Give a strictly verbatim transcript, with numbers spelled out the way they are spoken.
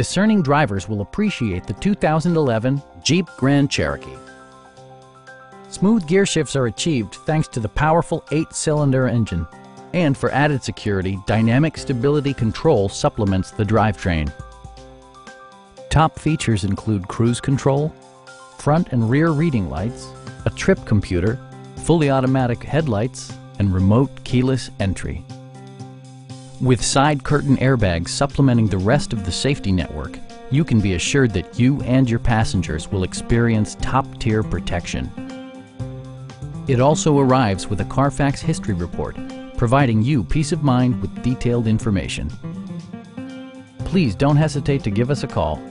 Discerning drivers will appreciate the two thousand eleven Jeep Grand Cherokee. Smooth gear shifts are achieved thanks to the powerful eight-cylinder engine. And for added security, dynamic stability control supplements the drivetrain. Top features include cruise control, front and rear reading lights, a trip computer, fully automatic headlights, and remote keyless entry. With side curtain airbags supplementing the rest of the safety network, you can be assured that you and your passengers will experience top-tier protection. It also arrives with a Carfax history report, providing you peace of mind with detailed information. Please don't hesitate to give us a call.